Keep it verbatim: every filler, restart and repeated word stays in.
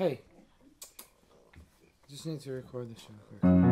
Hey, just need to record the show.